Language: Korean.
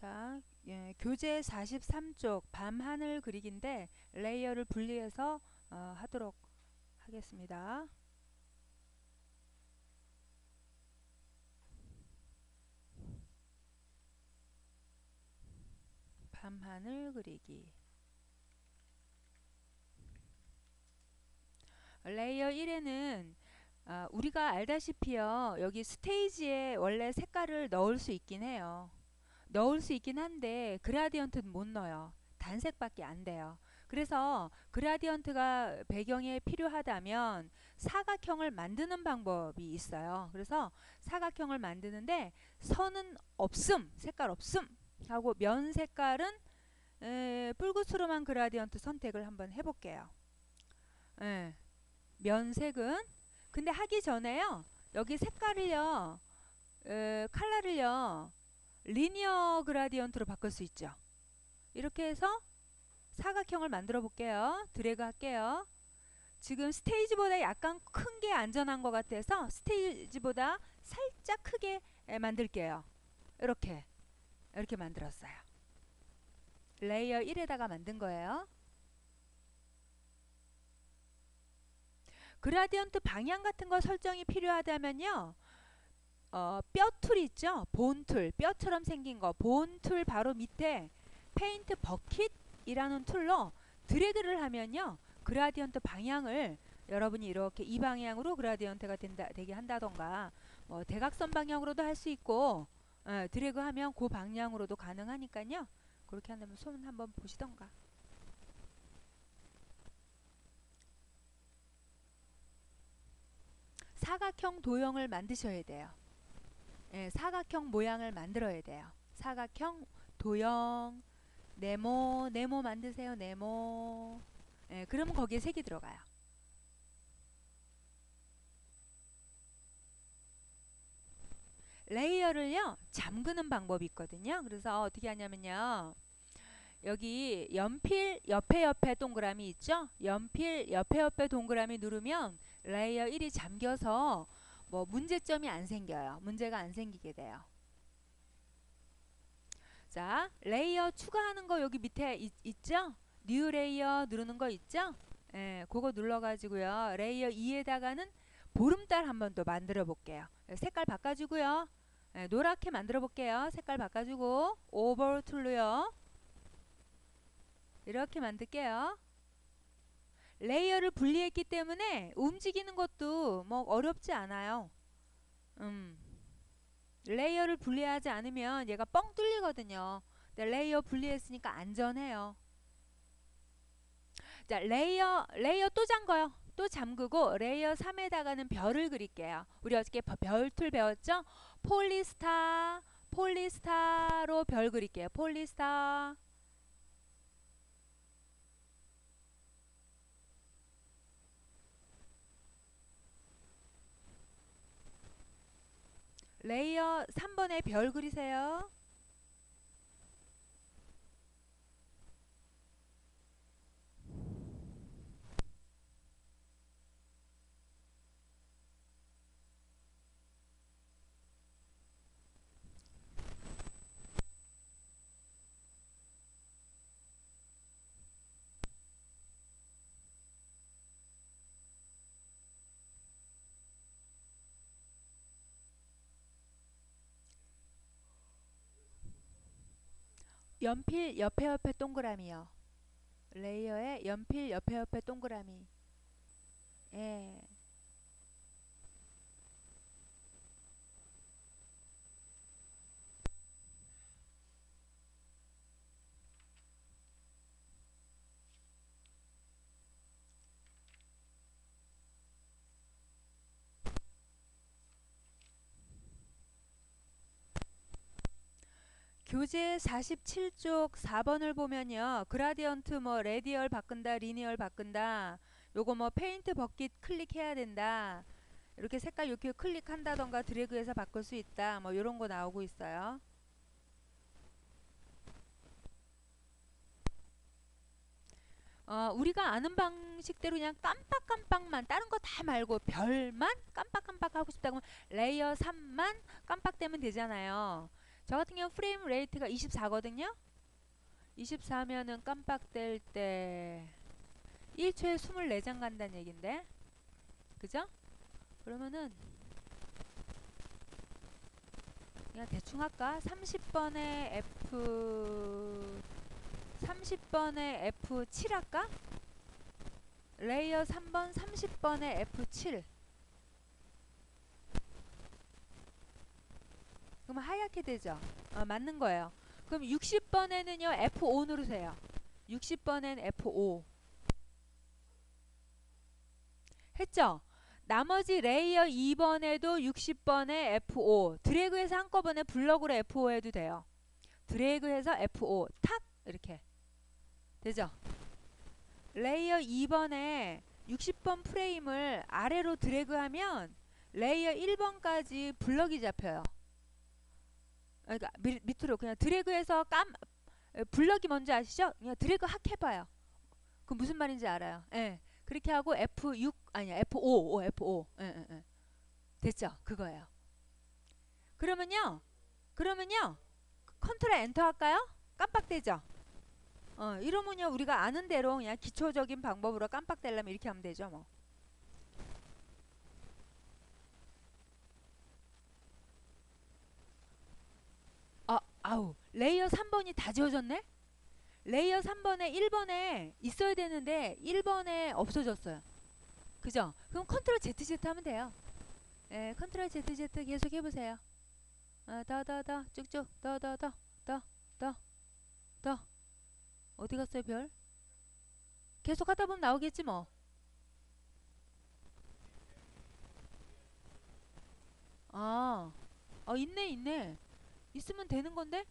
자, 예, 교재 43쪽 밤하늘 그리기인데 레이어를 분리해서 하도록 하겠습니다. 밤하늘 그리기 레이어 1에는 우리가 알다시피요, 여기 스테이지에 원래 색깔을 넣을 수 있긴 해요. 넣을 수 있긴 한데 그라디언트는 못 넣어요. 단색밖에 안 돼요. 그래서 그라디언트가 배경에 필요하다면 사각형을 만드는 방법이 있어요. 그래서 사각형을 만드는데 선은 없음, 색깔 없음 하고 면 색깔은 뿔구스름한 그라디언트 선택을 한번 해볼게요. 예, 면색은 근데 하기 전에요, 여기 색깔을요, 컬러를요 리니어 그라디언트로 바꿀 수 있죠. 이렇게 해서 사각형을 만들어 볼게요. 드래그 할게요. 지금 스테이지보다 약간 큰 게 안전한 것 같아서 스테이지보다 살짝 크게 만들게요. 이렇게 만들었어요. 레이어 1에다가 만든 거예요. 그라디언트 방향 같은 거 설정이 필요하다면요, 뼈툴 있죠? 본툴, 뼈처럼 생긴 거 본툴 바로 밑에 페인트 버킷이라는 툴로 드래그를 하면요, 그라디언트 방향을 여러분이 이렇게 이 방향으로 그라디언트가 되게 한다던가 뭐 대각선 방향으로도 할 수 있고, 드래그하면 그 방향으로도 가능하니까요. 그렇게 한다면 손 한번 보시던가. 사각형 도형을 만드셔야 돼요. 예, 사각형 모양을 만들어야 돼요. 사각형 도형, 네모 만드세요. 네모. 예, 그러면 거기에 색이 들어가요. 레이어를요 잠그는 방법이 있거든요. 그래서 어떻게 하냐면요, 여기 연필 옆에 동그라미 있죠? 연필 옆에 동그라미 누르면 레이어 1이 잠겨서 뭐 문제점이 안 생겨요. 문제가 안 생기게 돼요. 자, 레이어 추가하는 거 여기 밑에 있죠? 뉴 레이어 누르는 거 있죠? 예, 그거 눌러가지고요. 레이어 2에다가는 보름달 한 번 더 만들어 볼게요. 색깔 바꿔주고요. 예, 노랗게 만들어 볼게요. 색깔 바꿔주고 오버 툴로요. 이렇게 만들게요. 레이어를 분리했기 때문에 움직이는 것도 뭐 어렵지 않아요. 레이어를 분리하지 않으면 얘가 뻥 뚫리거든요. 근데 레이어 분리했으니까 안전해요. 자, 레이어 또 잠궈요. 또 잠그고 레이어 3에다가는 별을 그릴게요. 우리 어저께 별툴 배웠죠? 폴리스타로 별 그릴게요. 폴리스타. 레이어 3번에 별 그리세요. 연필 옆에 동그라미요. 레이어에 연필 옆에 동그라미. 예. 교재 47쪽 4번을 보면요, 그라디언트 뭐 레디얼 바꾼다, 리니얼 바꾼다, 요거 뭐 페인트 버킷 클릭해야 된다, 이렇게 색깔 이렇게 클릭한다던가 드래그해서 바꿀 수 있다, 뭐 요런 거 나오고 있어요. 우리가 아는 방식대로 그냥 깜빡깜빡만, 다른 거 다 말고 별만 깜빡깜빡 하고 싶다고 하면 레이어 3만 깜빡대면 되잖아요. 저 같은 경우 프레임 레이트가 24거든요. 24면은 깜빡될 때 1초에 24장 간다는 얘긴데, 그죠? 그러면은 그냥 대충 할까? 30번에 F7 할까? 레이어 3번 30번에 F7. 그럼 하얗게 되죠? 맞는 거예요. 그럼 60번에는요 F5 누르세요. 60번엔 F5 했죠? 나머지 레이어 2번에도 60번에 F5 드래그해서 한꺼번에 블럭으로 F5 해도 돼요. 드래그해서 F5 탁 이렇게 되죠? 레이어 2번에 60번 프레임을 아래로 드래그하면 레이어 1번까지 블럭이 잡혀요. 그러니까 밑으로 그냥 드래그해서 블럭이 뭔지 아시죠? 그냥 드래그 학 해봐요. 그 무슨 말인지 알아요. 예. 그렇게 하고 F6 아니야 F5. 예. 됐죠? 그거예요. 그러면요 컨트롤 엔터 할까요? 깜빡대죠? 이러면요 우리가 아는 대로 그냥 기초적인 방법으로 깜빡대려면 이렇게 하면 되죠 뭐. 아우 레이어 3번이 다 지워졌네? 레이어 3번에 1번에 있어야 되는데 1번에 없어졌어요. 그죠? 그럼 컨트롤 ZZ 하면 돼요. 예, 컨트롤 ZZ 계속 해보세요. 더 쭉쭉 더 어디 갔어요 별? 계속 하다 보면 나오겠지 뭐. 있네 있으면 되는 건데?